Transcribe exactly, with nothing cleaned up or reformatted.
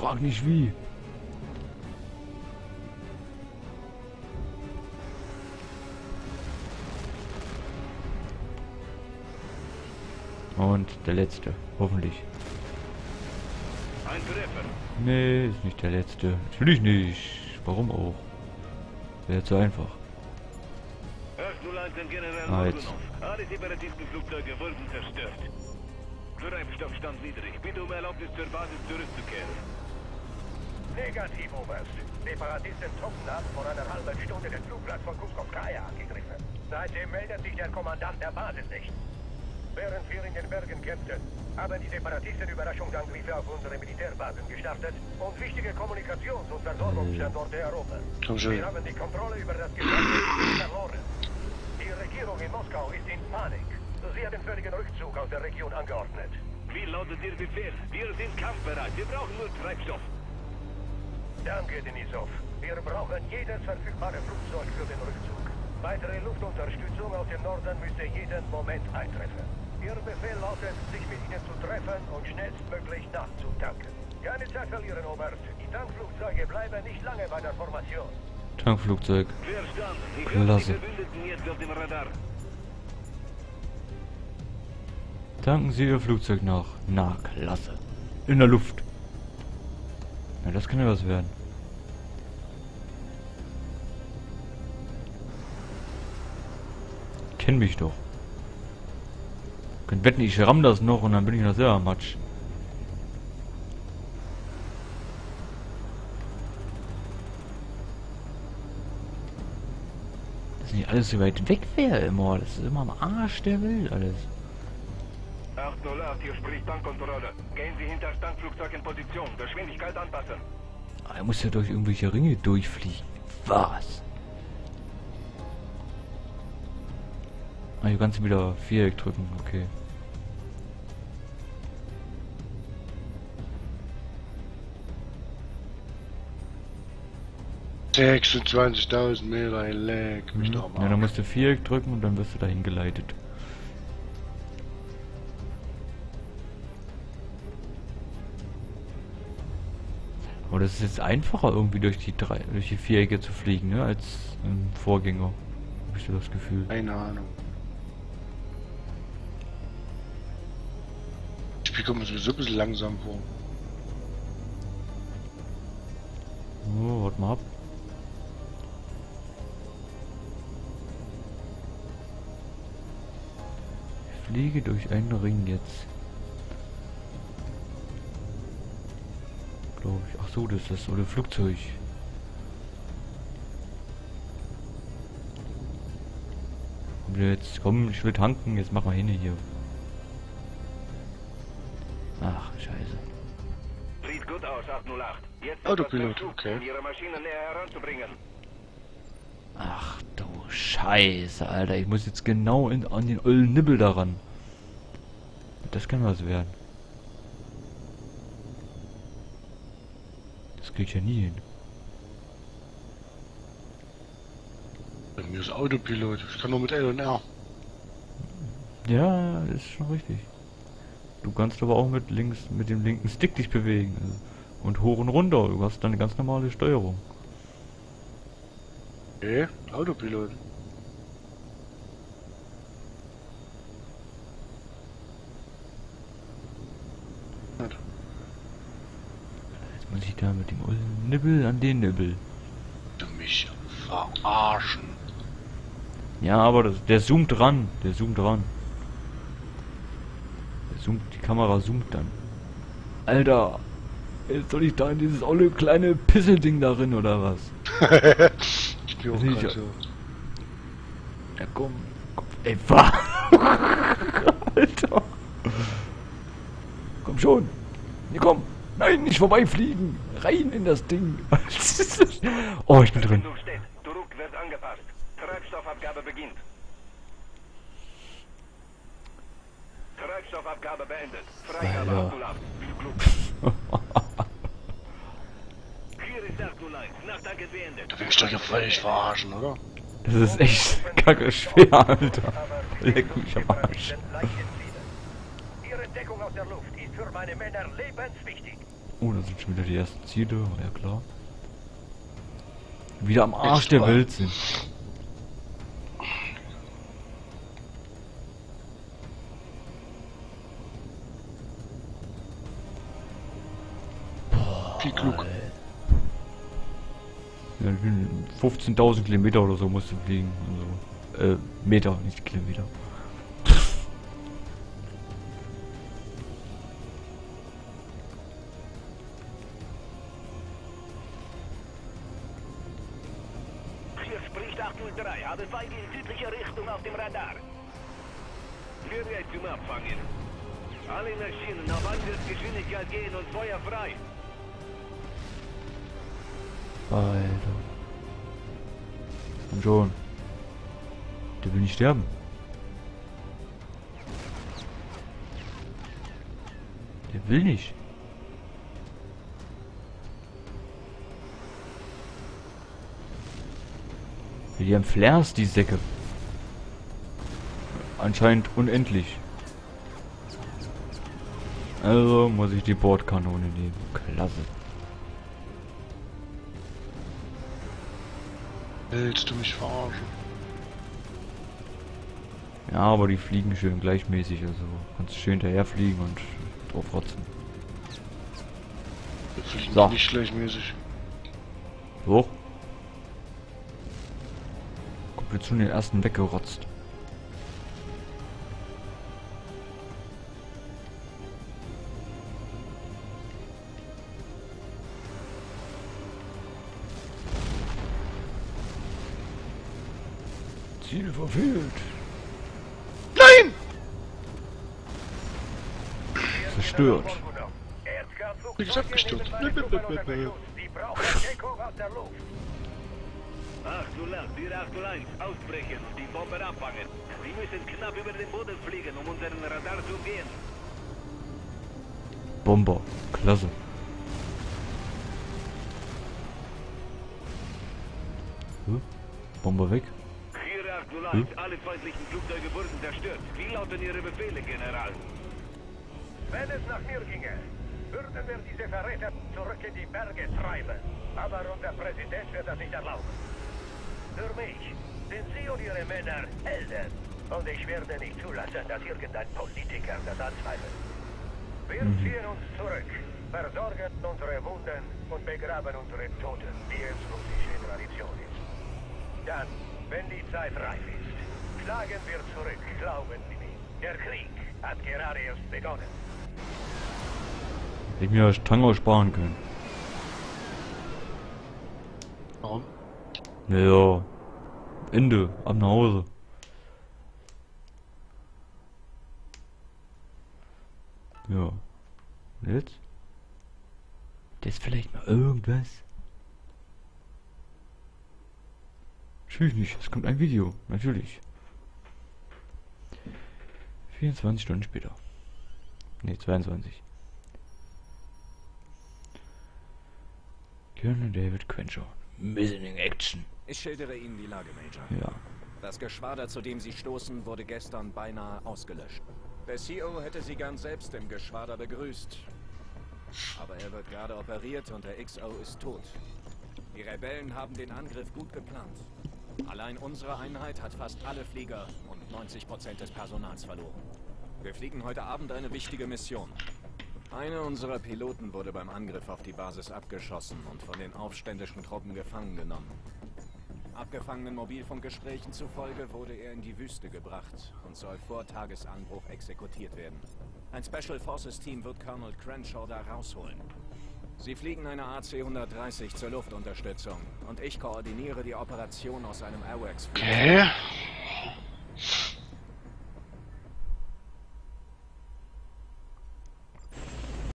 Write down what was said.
frag nicht wie. Und der letzte, hoffentlich. Ein Treffer. Nee, ist nicht der letzte. Natürlich nicht. Warum auch? Wäre zu einfach. Ah, jetzt. Alle separatisten Flugzeuge wurden zerstört. Treibstoffstand niedrig. Bitte um Erlaubnis zur Basis zurückzukehren. Negativ, Oberst. Separatisten truppen ab vor einer halben Stunde den Flugplatz von Kuskov-Kaja angegriffen. Seitdem meldet sich der Kommandant der Basis nicht. Während wir in den Bergen kämpften, haben die Separatisten Überraschungsangriffe auf unsere Militärbasen gestartet und wichtige Kommunikations- und Versorgungsstandorte erobert. Wir haben die Kontrolle über das Gebiet verloren. Die Regierung in Moskau ist in Panik. Sie hat den völligen Rückzug aus der Region angeordnet. Wie lautet Ihr Befehl? Wir sind kampfbereit. Wir brauchen nur Treibstoff. Danke, Denisov. Wir brauchen jedes verfügbare Flugzeug für den Rückzug. Weitere Luftunterstützung aus dem Norden müsste jeden Moment eintreffen. Ihr Befehl lautet, sich mit ihnen zu treffen und schnellstmöglich nachzutanken. Keine Zeit verlieren, Oberst. Die Tankflugzeuge bleiben nicht lange bei der Formation. Tankflugzeug. Klasse. Tanken Sie Ihr Flugzeug nach. Na, klasse. In der Luft. Na, das kann ja was werden. Kenn mich doch. Könnt wetten, ich ramm das noch und dann bin ich noch sehr am Matsch. Dass nicht alles so weit weg wäre immer. Das ist immer am Arsch der Welt alles. acht null acht, hier spricht Tankkontrolle. Gehen Sie hinter das Tankflugzeug in Position. Geschwindigkeit anpassen. Ah, er muss ja durch irgendwelche Ringe durchfliegen. Was? Ah, hier kannst du wieder Viereck drücken, okay. sechsundzwanzigtausend Meter Leck, mich doch mal. Ja, dann musst du Viereck drücken und dann wirst du dahin geleitet. Aber das ist jetzt einfacher irgendwie durch die drei, durch die Vierecke zu fliegen, ne, als im Vorgänger. Hab ich so das Gefühl. Keine Ahnung. Ich komme sowieso ein bisschen langsam vor. Oh, warte mal ab. Ich fliege durch einen Ring jetzt. Glaube ich. Ach so, das ist das so ein Flugzeug. Und jetzt komm, ich will tanken, jetzt mach mal hin hier. Ach, scheiße. Sieht gut aus, acht null acht. Jetzt Autopilot, okay. Um ihre Maschinen näher heranzubringen. Ach du Scheiße, Alter. Ich muss jetzt genau in, an den ollen Nibbel daran. Das kann was werden. Das krieg ich ja nie hin. Bei mir ist Autopilot. Ich kann nur mit L und R. Ja, ist schon richtig. Du kannst aber auch mit links, mit dem linken Stick dich bewegen. Also, und hoch und runter. Du hast dann eine ganz normale Steuerung. Okay, Autopilot. Jetzt muss ich da mit dem ollen Nibbel an den Nibbel. Du mich verarschen. Ja, aber das, der zoomt ran. Der zoomt ran. Zoomt, die Kamera zoomt dann. Alter, jetzt soll ich da in dieses olle kleine Pisselding darin oder was? Ich bin auch nicht so. Ja komm, komm ey, fahr! Alter! Komm schon! Nee, komm! Nein, nicht vorbeifliegen! Rein in das Ding! Oh, ich bin drin! Druck wird angepasst. Treibstoffabgabe beginnt. Treibstoffabgabe beendet. Freigabe acht null acht. Hier ist acht null eins. Nachtank ist beendet. Da will ich doch ja völlig verarschen, oder? Das ist echt kacke schwer, Alter. Leck mich am Arsch. Ihre Deckung aus der Luft ist für meine Männer lebenswichtig. Oh, da sind schon wieder die ersten Ziele, ja klar. Wieder am Arsch der Welt sind. Viel klug. Ja, fünfzehntausend Kilometer oder so musst du fliegen. Also, äh, Meter, nicht Kilometer. acht null drei, habe Feinde in südlicher Richtung auf dem Radar. Führer zum Abfangen. Alle Maschinen auf Angriffsgeschwindigkeit gehen und Feuer frei. Alter. Komm schon. Der will nicht sterben. Der will nicht. Die haben Flares, die Säcke. Anscheinend unendlich. Also muss ich die Bordkanone nehmen. Klasse. Willst du mich verarschen? Ja, aber die fliegen schön gleichmäßig. Also kannst du schön hinterher fliegen und drauf rotzen. Wir fliegen so. Nicht gleichmäßig. Hoch. Wird schon den ersten weggerotzt. Ziel verfehlt. Nein! Zerstört. Ich hab gestürzt. acht null acht, vier acht eins, ausbrechen, die Bombe abfangen. Sie müssen knapp über den Boden fliegen, um unseren Radar zu umgehen. Bomber, klasse. Hm? Bomber weg. vier acht null eins, hm? Alle feindlichen Flugzeuge wurden zerstört. Wie lauten Ihre Befehle, General? Wenn es nach mir ginge, würden wir diese Verräter zurück in die Berge treiben. Aber unser Präsident wird das nicht erlauben. Für mich sind Sie und Ihre Männer Helden. Und ich werde nicht zulassen, dass irgendein Politiker das anzweifelt. Wir ziehen uns zurück, versorgen unsere Wunden und begraben unsere Toten, wie es russische Tradition ist. Dann, wenn die Zeit reif ist, schlagen wir zurück, glauben Sie mir. Der Krieg hat gerade erst begonnen. Hätte ich mir das Tango sparen können. Warum? Ja, Ende, ab nach Hause. Ja. Jetzt? Das ist vielleicht mal irgendwas. Natürlich nicht, es kommt ein Video, natürlich. vierundzwanzig Stunden später. Ne, zweiundzwanzig. Colonel David Quencher. Missing Action. Ich schildere Ihnen die Lage, Major. Ja. Das Geschwader, zu dem Sie stoßen, wurde gestern beinahe ausgelöscht. Bessio hätte Sie gern selbst im Geschwader begrüßt. Aber er wird gerade operiert und der X O ist tot. Die Rebellen haben den Angriff gut geplant. Allein unsere Einheit hat fast alle Flieger und neunzig Prozent des Personals verloren. Wir fliegen heute Abend eine wichtige Mission. Einer unserer Piloten wurde beim Angriff auf die Basis abgeschossen und von den aufständischen Truppen gefangen genommen. Abgefangenen Mobilfunkgesprächen zufolge wurde er in die Wüste gebracht und soll vor Tagesanbruch exekutiert werden. Ein Special Forces Team wird Colonel Crenshaw da rausholen. Sie fliegen eine A C hundertdreißig zur Luftunterstützung und ich koordiniere die Operation aus einem Airworks-Flugzeug. Okay.